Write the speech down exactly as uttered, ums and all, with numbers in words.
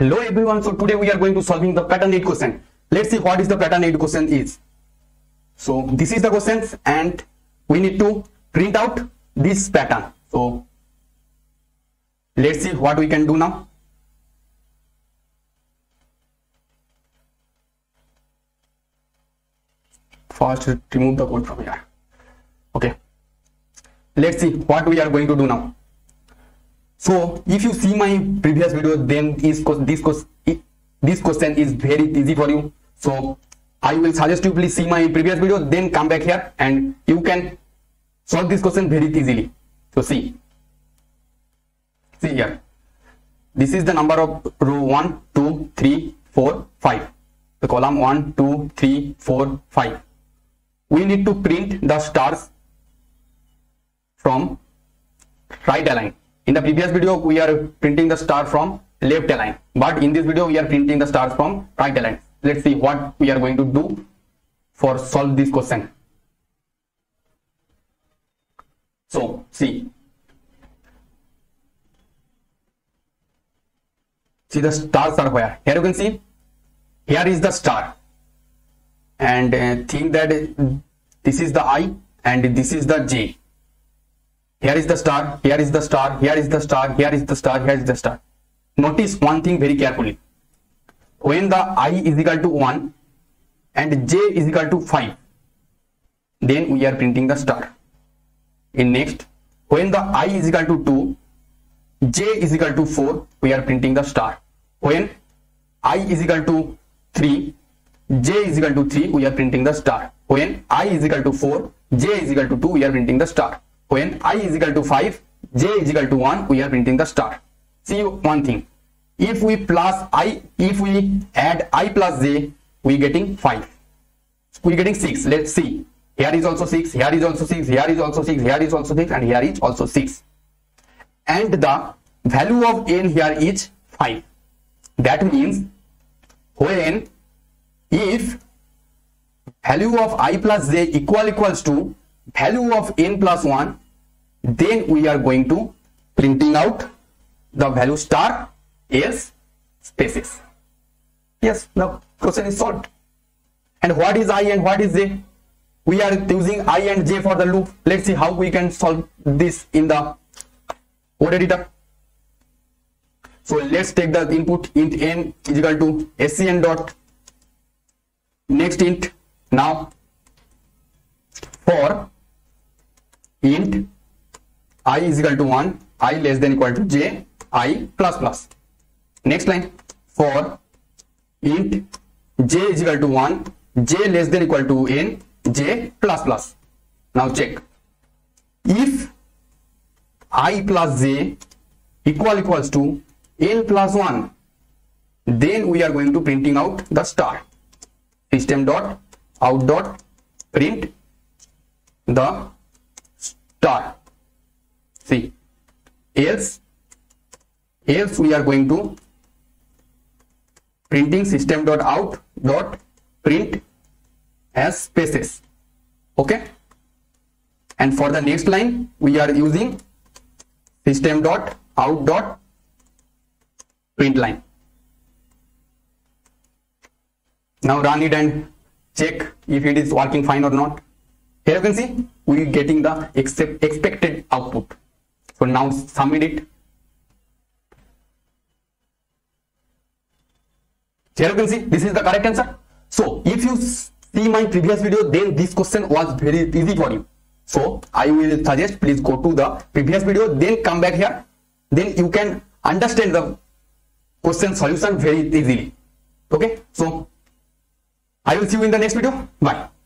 Hello everyone, so today we are going to solving the pattern eight question. Let's see what is the pattern eight question is. So this is the questions and we need to print out this pattern. So let's see what we can do now. First remove the code from here. Okay. Let's see what we are going to do now. So if you see my previous video, then is this this question is very easy for you. So I will suggest you please see my previous video, then come back here and you can solve this question very easily. So see, see here. This is the number of row one, two, three, four, five. The column one, two, three, four, five. We need to print the stars from right align. In the previous video we are printing the star from left align, but in this video we are printing the stars from right align. Let's see what we are going to do for solve this question. So see, see the stars are where? Here you can see, here is the star, and uh, think that this is the I and this is the J. Here is the star, here is the star, here is the star, here is the star, here is the star. Notice one thing very carefully. When the I is equal to one and J is equal to five, then we are printing the star. In next, when the I is equal to two, J is equal to four, we are printing the star. When I is equal to three, J is equal to three, we are printing the star. When I is equal to four, J is equal to two, we are printing the star. When I is equal to five, J is equal to one, we are printing the star. See one thing. If we plus I, if we add I plus J, we getting five. We getting six. Let's see. Here is also six. Here is also six. Here is also six. Here is also six. And here is also six. And the value of n here is five. That means when if value of I plus J equal equals to value of n plus one, then we are going to printing out the value star as spaces. Yes, now question is solved. And what is I and what is J? We are using I and J for the loop. Let's see how we can solve this in the code editor. So let's take the input int n is equal to scn dot next int. Now for int I is equal to one, I less than equal to J, I plus plus. Next line, for int J is equal to one, J less than equal to n, J plus plus. Now check, if I plus J equal equals to n plus one, then we are going to printing out the star. System dot out dot print the star. See, else else we are going to printing system dot out dot print as spaces. Okay, and for the next line we are using system dot out dot print line. Now run it and check if it is working fine or not. Here you can see we are getting the expected output. So now submit it. Here you can see this is the correct answer. So if you see my previous video, then this question was very easy for you. So I will suggest please go to the previous video, then come back here. Then you can understand the question solution very easily. Okay. So I will see you in the next video. Bye.